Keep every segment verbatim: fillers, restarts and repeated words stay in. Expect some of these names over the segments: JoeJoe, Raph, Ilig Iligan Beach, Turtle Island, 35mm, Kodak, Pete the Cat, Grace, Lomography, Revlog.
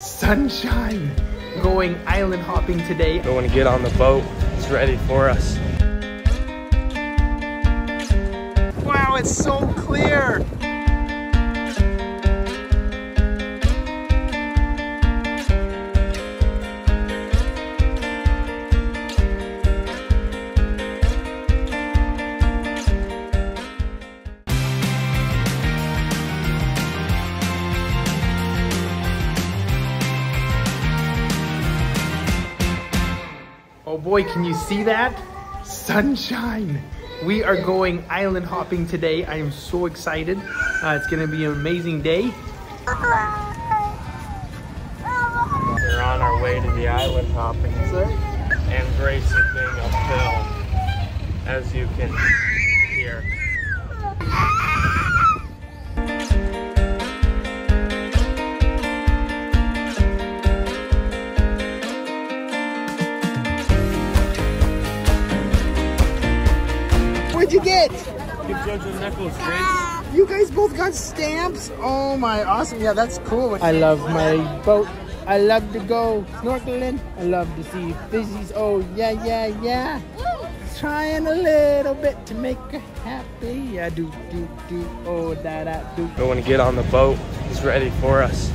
Sunshine! Going island hopping today. I want to get on the boat. It's ready for us. Wow, it's so clear! Oh boy, can you see that? Sunshine! We are going island hopping today. I am so excited. Uh, it's gonna be an amazing day. We're on our way to the island hopping, sir. And Grace is being uphill, as you can hear. What'd you get? Give JoJo necklace, Grace. You guys both got stamps? Oh my, awesome. Yeah, that's cool. I love my boat. I love to go snorkeling. I love to see fishies. Oh, yeah, yeah, yeah. Trying a little bit to make her happy. I do, do, do. Oh, da, da, do. I want to get on the boat. It's ready for us.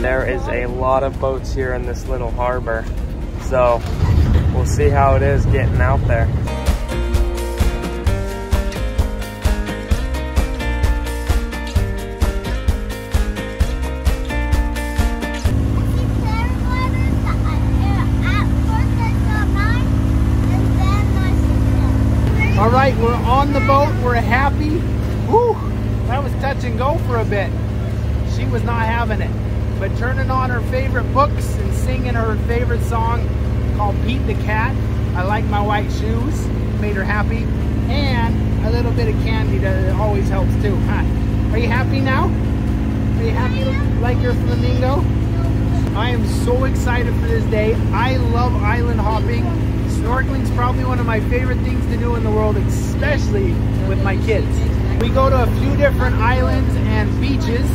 There is a lot of boats here in this little harbor, so we'll see how it is getting out there. All right, we're on the boat. We're happy. Whew, that was touch and go for a bit. She was not having it. But turning on her favorite books and singing her favorite song called Pete the Cat. I like my white shoes, made her happy. And a little bit of candy that always helps too. Hi. Are you happy now? Are you happy like your flamingo? I am so excited for this day. I love island hopping. Snorkeling is probably one of my favorite things to do in the world, especially with my kids. We go to a few different islands and beaches.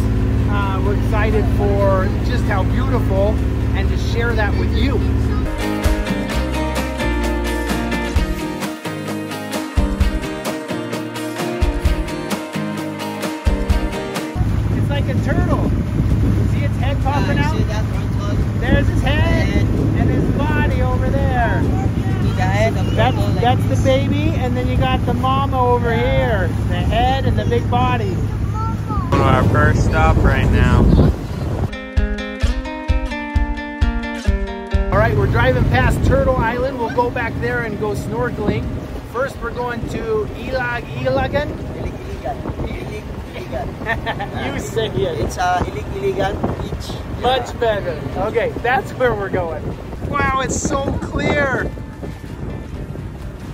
Uh, we're excited for just how beautiful and to share that with you. It's like a turtle. See its head popping out? There's its head and its body over there. That's, that's the baby, and then you got the mama over here. The head and the big body. Our first stop right now. All right, we're driving past Turtle Island. We'll go back there and go snorkeling. First, we're going to Ilig Iligan. Ilig Iligan. Ilig Iligan. You say it. It's uh, Ilig Iligan Beach. Much better. Okay, that's where we're going. Wow, it's so clear.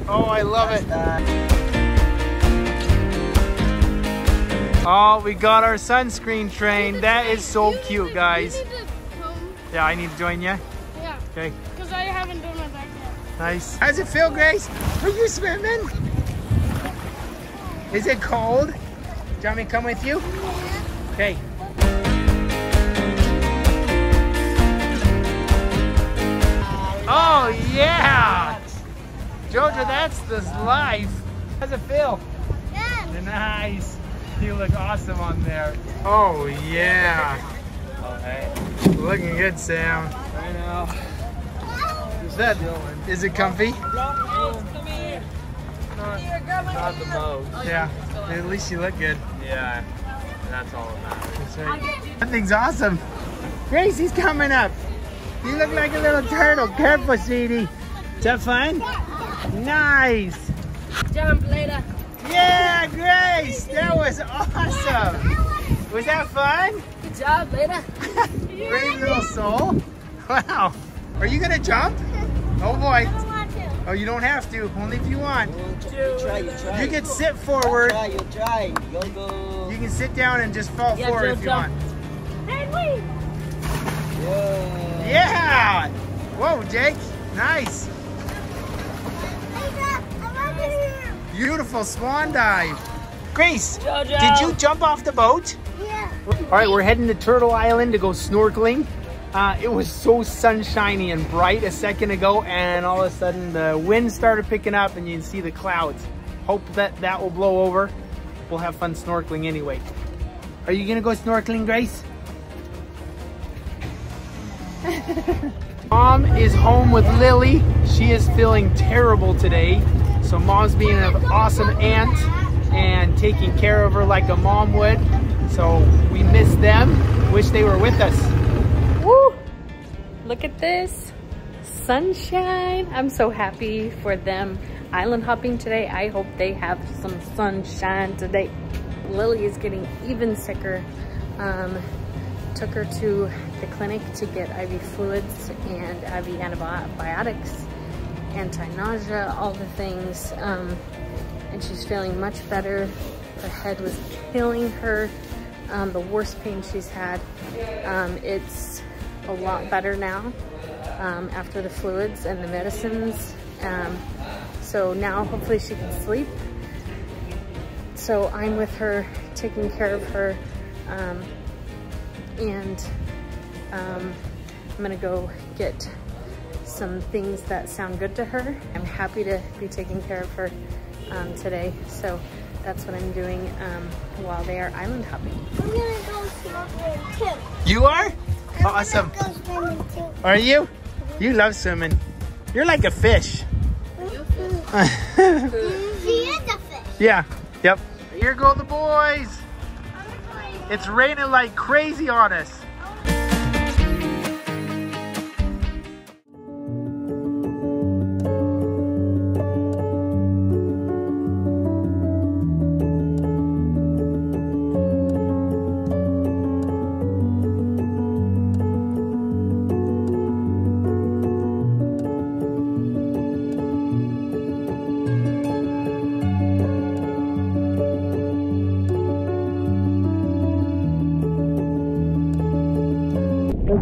Oh, I love it. Oh, we got our sunscreen train. That is so cute, guys. Yeah, I need to join you? Yeah. Okay. Because I haven't done my back yet. Nice. How does it feel, Grace? Are you swimming? Is it cold? Do you want me to come with you? Yeah. Okay. Oh, yeah. JoJo, that's the life. How does it feel? Yeah. Nice. You look awesome on there. Oh, yeah. Oh, hey. Looking good, Sam. I know. Is that, is it comfy? No, come here. Not, not the boat. Yeah, at least you look good. Yeah, that's all that matters. Right. That thing's awesome. Gracie's coming up. You look like a little turtle. Careful, sweetie. Is that fun? Nice. Jump later. Yeah, Grace! That was awesome! Was that fun? Good job, Lena. Brave little soul. Wow. Are you going to jump? Oh, boy. I don't want to. Oh, you don't have to. Only if you want. You try, you try. You can sit forward. You try, you try. Go, go. You can sit down and just fall yeah, forward if you jump. Want. And we. Yeah! Whoa, Jake. Nice. beautiful swan dive. Grace, JoJo, did you jump off the boat? Yeah. All right, we're heading to Turtle Island to go snorkeling. Uh, it was so sunshiny and bright a second ago, and all of a sudden the wind started picking up and you can see the clouds. Hope that that will blow over. We'll have fun snorkeling anyway. Are you gonna go snorkeling, Grace? Mom is home with Lily. She is feeling terrible today. So mom's being an awesome aunt and taking care of her like a mom would. So we miss them. Wish they were with us. Woo! Look at this sunshine. I'm so happy for them island hopping today. I hope they have some sunshine today. Lily is getting even sicker. Um, took her to the clinic to get I V fluids and I V antibiotics, anti-nausea, all the things, um, and she's feeling much better. Her head was killing her, um, the worst pain she's had. Um, it's a lot better now um, after the fluids and the medicines, um, so now hopefully she can sleep. So I'm with her, taking care of her, um, and um, I'm gonna go get some things that sound good to her. I'm happy to be taking care of her um, today, so that's what I'm doing um, while they are island hopping. I'm gonna go swimming too. You are? I'm awesome. Go swimming too. Are you? Mm-hmm. You love swimming. You're like a fish. Mm-hmm. She is a fish. Yeah, yep. Here go the boys. It's raining like crazy on us.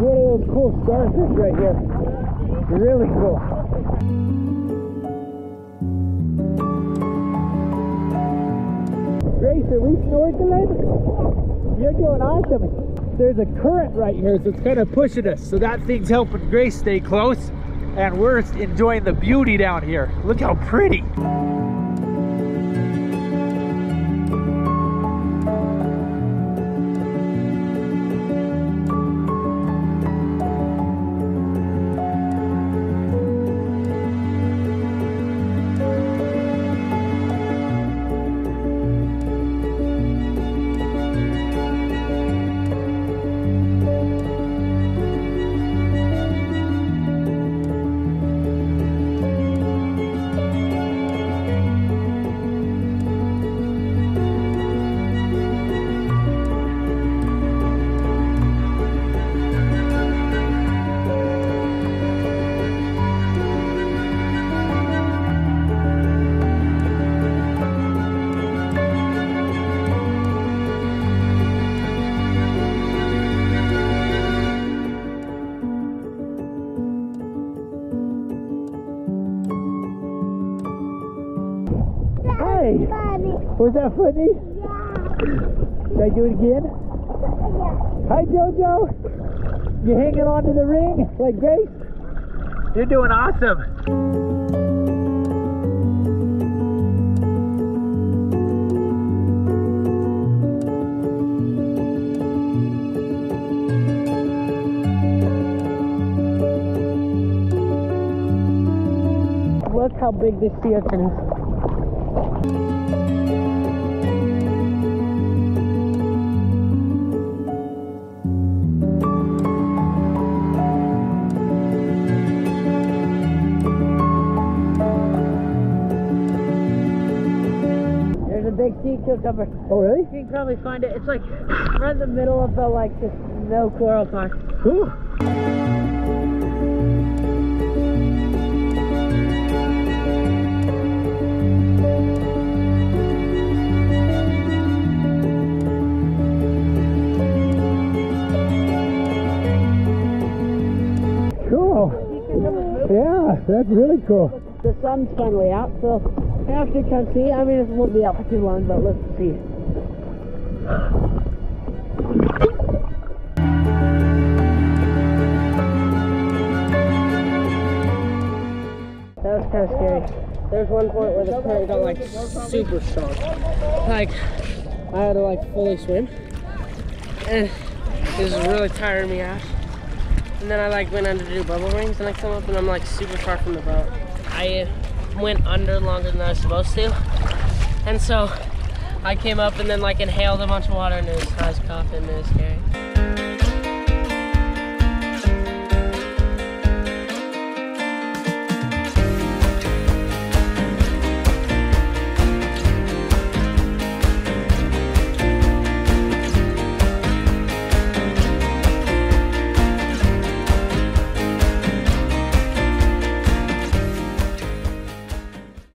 It's one of those cool starfish right here. Really cool. Grace, are we snorkeling? You're doing awesome. There's a current right here, so it's kind of pushing us. So that thing's helping Grace stay close, and we're enjoying the beauty down here. Look how pretty. Was that funny? Yeah. Should I do it again? Yeah. Hi, JoJo. You hanging on to the ring like Grace? You're doing awesome. Look how big this sea urchin is. Sea cucumber. Oh really? You can probably find it. It's like right in the middle of the like this no coral park. Ooh. Cool. Yeah, that's really cool. The sun's finally out, so after you can see, I mean, it won't be out for too long, but let's see. That was kind of scary. There's one point where the current got like super strong. Like, I had to like fully swim. And it was really tiring me out. And then I like went under to do bubble rings and I come up and I'm like super far from the boat. I went under longer than I was supposed to. And so I came up and then like inhaled a bunch of water and it was, I was coughing and it was scary.